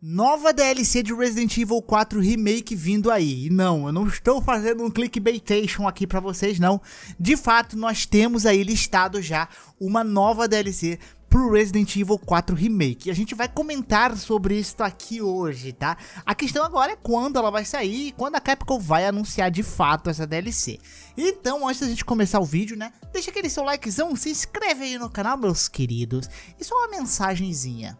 Nova DLC de Resident Evil 4 Remake vindo aí. E não, eu não estou fazendo um clickbaitation aqui pra vocês, não. De fato, nós temos aí listado já uma nova DLC pro Resident Evil 4 Remake. E a gente vai comentar sobre isso aqui hoje, tá? A questão agora é quando ela vai sair e quando a Capcom vai anunciar de fato essa DLC. Então, antes da gente começar o vídeo, né? Deixa aquele seu likezão, se inscreve aí no canal, meus queridos. E só uma mensagenzinha.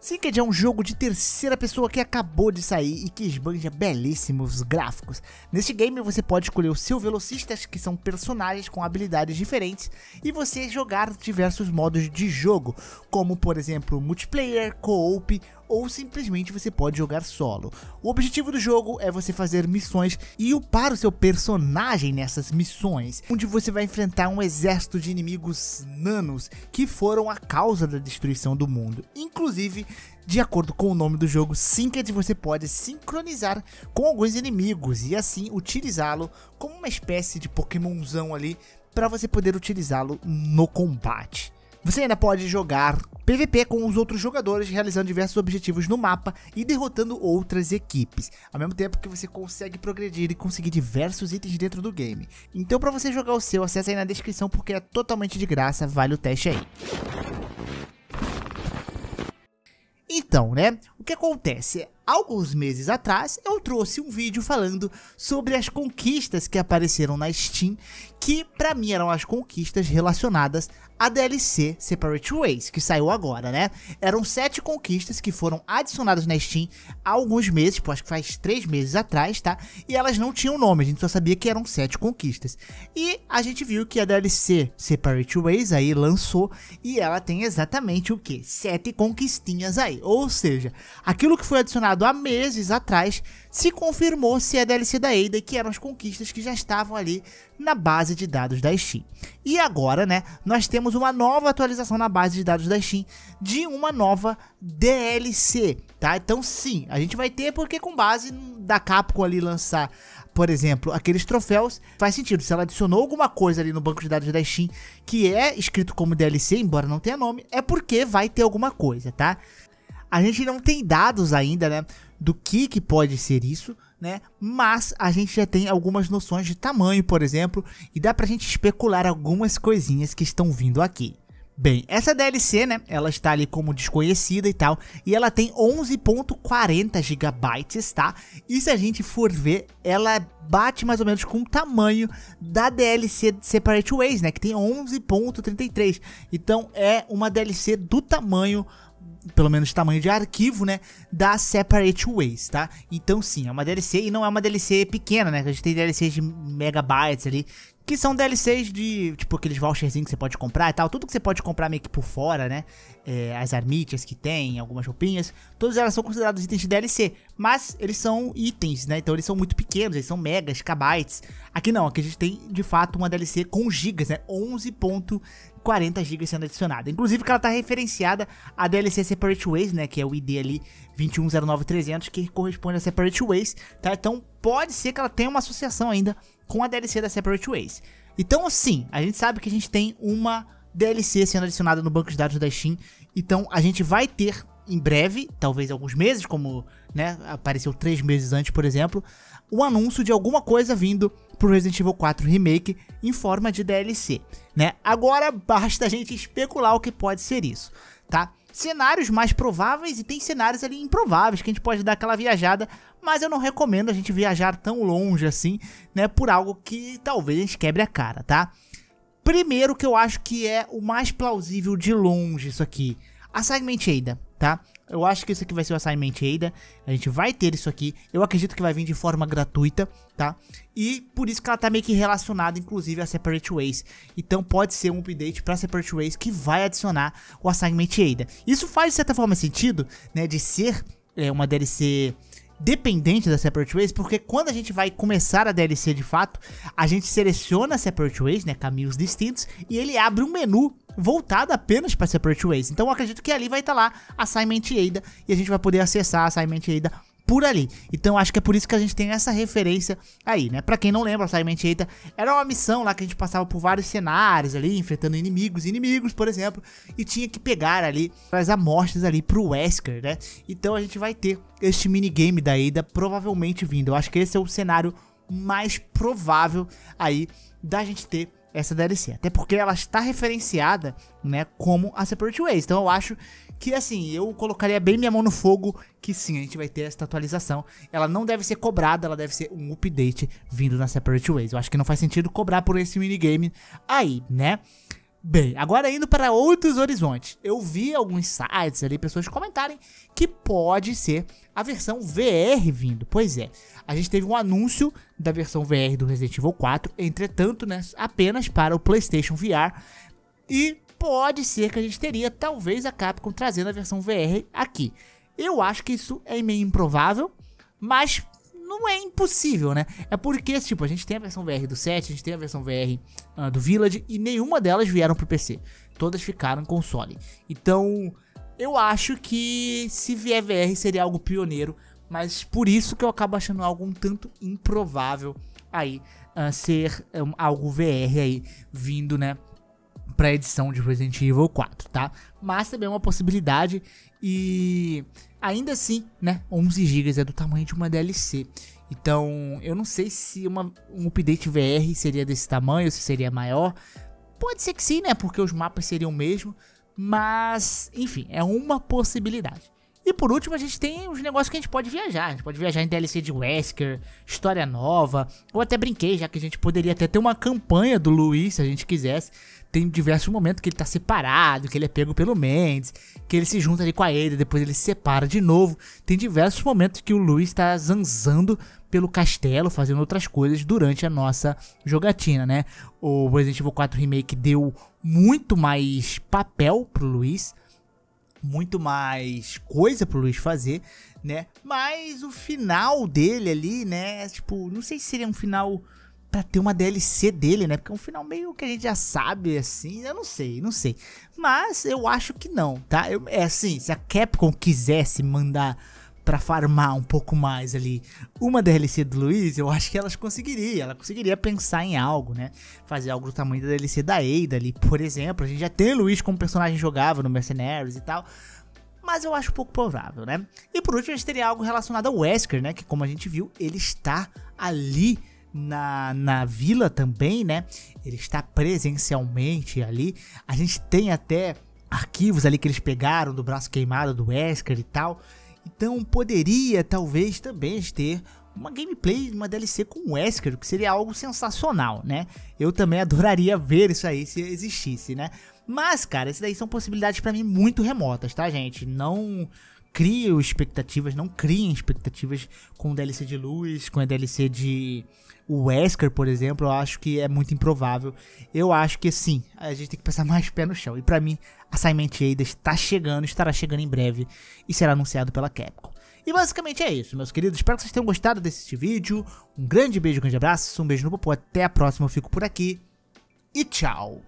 Synced é um jogo de terceira pessoa que acabou de sair e que esbanja belíssimos gráficos. Neste game você pode escolher os seus velocistas, que são personagens com habilidades diferentes, e você jogar diversos modos de jogo, como por exemplo multiplayer, co-op, ou simplesmente você pode jogar solo. O objetivo do jogo é você fazer missões e upar o seu personagem nessas missões, onde você vai enfrentar um exército de inimigos nanos que foram a causa da destruição do mundo. Inclusive, de acordo com o nome do jogo, Synced, você pode sincronizar com alguns inimigos e assim utilizá-lo como uma espécie de Pokémonzão ali, para você poder utilizá-lo no combate. Você ainda pode jogar PVP com os outros jogadores, realizando diversos objetivos no mapa e derrotando outras equipes, ao mesmo tempo que você consegue progredir e conseguir diversos itens dentro do game. Então, para você jogar o seu, acessa aí na descrição, porque é totalmente de graça, vale o teste aí. Então, né, o que acontece? Alguns meses atrás eu trouxe um vídeo falando sobre as conquistas que apareceram na Steam, que pra mim eram as conquistas relacionadas à DLC Separate Ways, que saiu agora, né? Eram 7 conquistas que foram adicionadas na Steam há alguns meses, tipo, acho que faz 3 meses atrás, tá? E elas não tinham nome, a gente só sabia que eram 7 conquistas. E a gente viu que a DLC Separate Ways aí lançou, e ela tem exatamente o que? 7 conquistinhas aí, ou seja, aquilo que foi adicionado há meses atrás se confirmou ser a DLC da Ada, que eram as conquistas que já estavam ali na base de dados da Steam. E agora, né, nós temos uma nova atualização na base de dados da Steam de uma nova DLC, tá? Então sim, a gente vai ter, porque com base da Capcom ali lançar, por exemplo, aqueles troféus, faz sentido. Se ela adicionou alguma coisa ali no banco de dados da Steam que é escrito como DLC, embora não tenha nome, é porque vai ter alguma coisa, tá? A gente não tem dados ainda, né, do que pode ser isso, né, mas a gente já tem algumas noções de tamanho, por exemplo, e dá pra gente especular algumas coisinhas que estão vindo aqui. Bem, essa DLC, né, ela está ali como desconhecida e tal, e ela tem 11.40 GB, tá? E se a gente for ver, ela bate mais ou menos com o tamanho da DLC Separate Ways, né, que tem 11.33, então é uma DLC do tamanho, pelo menos tamanho de arquivo, né, da Separate Ways, tá? Então sim, é uma DLC, e não é uma DLC pequena, né, a gente tem DLCs de megabytes ali, que são DLCs de, tipo, aqueles voucherzinhos que você pode comprar e tal, tudo que você pode comprar meio que por fora, né, as armítias que tem, algumas roupinhas, todas elas são consideradas itens de DLC, mas eles são itens, né, então eles são muito pequenos, eles são megas, kbytes. Aqui não, aqui a gente tem, de fato, uma DLC com gigas, né, 11.40 GB sendo adicionada. Inclusive que ela tá referenciada à DLC Separate Ways, né, que é o ID ali 2109300, que corresponde a Separate Ways, tá? Então pode ser que ela tenha uma associação ainda com a DLC da Separate Ways. Então sim, a gente sabe que a gente tem uma DLC sendo adicionada no banco de dados da Steam. Então a gente vai ter em breve, talvez alguns meses, como, né, apareceu 3 meses antes, por exemplo, um anúncio de alguma coisa vindo pro Resident Evil 4 Remake em forma de DLC, né? Agora basta a gente especular o que pode ser isso, tá? Cenários mais prováveis, e tem cenários ali improváveis que a gente pode dar aquela viajada, mas eu não recomendo a gente viajar tão longe assim, né, por algo que talvez a gente quebre a cara, tá? Primeiro, que eu acho que é o mais plausível de longe isso aqui, Assignment Ada, tá? Eu acho que isso aqui vai ser o Assignment Ada, a gente vai ter isso aqui, eu acredito que vai vir de forma gratuita, tá? E por isso que ela tá meio que relacionada, inclusive, a Separate Ways. Então pode ser um update pra Separate Ways que vai adicionar o Assignment Ada. Isso faz, de certa forma, sentido, né, de ser uma DLC dependente da Separate Ways, porque quando a gente vai começar a DLC de fato, a gente seleciona a Separate Ways, né, caminhos distintos, e ele abre um menu voltado apenas para Separate Ways. Então eu acredito que ali vai estar lá Assignment Ada, e a gente vai poder acessar a Assignment Ada por ali. Então acho que é por isso que a gente tem essa referência aí, né? Pra quem não lembra, Assignment Ada era uma missão lá que a gente passava por vários cenários ali, enfrentando inimigos, por exemplo, e tinha que pegar ali as amostras ali pro Wesker, né? Então a gente vai ter este minigame da Ada provavelmente vindo. Eu acho que esse é o cenário mais provável aí da gente ter essa DLC, até porque ela está referenciada, né, como a Separate Ways. Então eu acho que, assim, eu colocaria bem minha mão no fogo que sim, a gente vai ter essa atualização. Ela não deve ser cobrada, ela deve ser um update vindo na Separate Ways. Eu acho que não faz sentido cobrar por esse minigame aí, né? Bem, agora indo para outros horizontes, eu vi alguns sites ali, pessoas comentarem que pode ser a versão VR vindo. Pois é, a gente teve um anúncio da versão VR do Resident Evil 4, entretanto, né, apenas para o PlayStation VR, e pode ser que a gente teria, talvez, a Capcom trazendo a versão VR aqui. Eu acho que isso é meio improvável, mas não é impossível, né? É porque, tipo, a gente tem a versão VR do 7, a gente tem a versão VR do Village, e nenhuma delas vieram pro PC. Todas ficaram em console. Então, eu acho que se vier VR seria algo pioneiro, mas por isso que eu acabo achando algo um tanto improvável aí ser algo VR aí vindo, né, pra edição de Resident Evil 4, tá? Mas também é uma possibilidade e ainda assim, né, 11 GB é do tamanho de uma DLC. Então, eu não sei se um update VR seria desse tamanho, se seria maior. Pode ser que sim, né, porque os mapas seriam o mesmo, mas, enfim, é uma possibilidade. E por último, a gente tem os negócios que a gente pode viajar. A gente pode viajar em DLC de Wesker, história nova. Eu até brinquei, já que a gente poderia até ter uma campanha do Luiz, se a gente quisesse. Tem diversos momentos que ele tá separado, que ele é pego pelo Mendes, que ele se junta ali com a Ada, depois ele se separa de novo. Tem diversos momentos que o Luiz tá zanzando pelo castelo, fazendo outras coisas durante a nossa jogatina, né? O Resident Evil 4 Remake deu muito mais papel pro Luiz, muito mais coisa pro Luiz fazer, né? Mas o final dele ali, né, tipo, não sei se seria um final pra ter uma DLC dele, né, porque é um final meio que a gente já sabe, assim, eu não sei, mas eu acho que não, tá? É assim, se a Capcom quisesse mandar pra farmar um pouco mais ali uma DLC do Luiz, eu acho que ela conseguiria pensar em algo, né? Fazer algo do tamanho da DLC da Ada ali, por exemplo. A gente já tem o Luiz como personagem jogável no Mercenaries e tal, mas eu acho pouco provável, né? E por último, a gente teria algo relacionado ao Wesker, né? Que, como a gente viu, ele está ali na vila também, né? Ele está presencialmente ali. A gente tem até arquivos ali que eles pegaram do braço queimado do Wesker e tal. Então poderia talvez também ter uma gameplay, uma DLC com o Wesker, que seria algo sensacional, né? Eu também adoraria ver isso aí se existisse, né? Mas, cara, essas daí são possibilidades pra mim muito remotas, tá, gente? Não crio expectativas, não criem expectativas com DLC de Luz, com a DLC de Wesker, por exemplo. Eu acho que é muito improvável. Eu acho que, sim, a gente tem que pensar mais pé no chão. E pra mim, Assignment Ada estará chegando em breve e será anunciado pela Capcom. E basicamente é isso, meus queridos. Espero que vocês tenham gostado desse vídeo. Um grande beijo, um grande abraço, um beijo no popô. Até a próxima, eu fico por aqui e tchau!